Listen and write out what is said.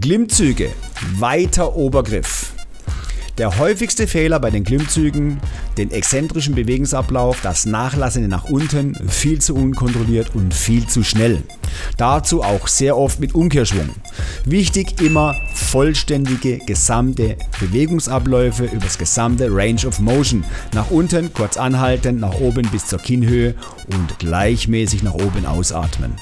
Klimmzüge, weiter Obergriff. Der häufigste Fehler bei den Klimmzügen, den exzentrischen Bewegungsablauf, das Nachlassen nach unten, viel zu unkontrolliert und viel zu schnell. Dazu auch sehr oft mit Umkehrschwung. Wichtig immer vollständige gesamte Bewegungsabläufe über das gesamte Range of Motion. Nach unten kurz anhalten, nach oben bis zur Kinnhöhe und gleichmäßig nach oben ausatmen.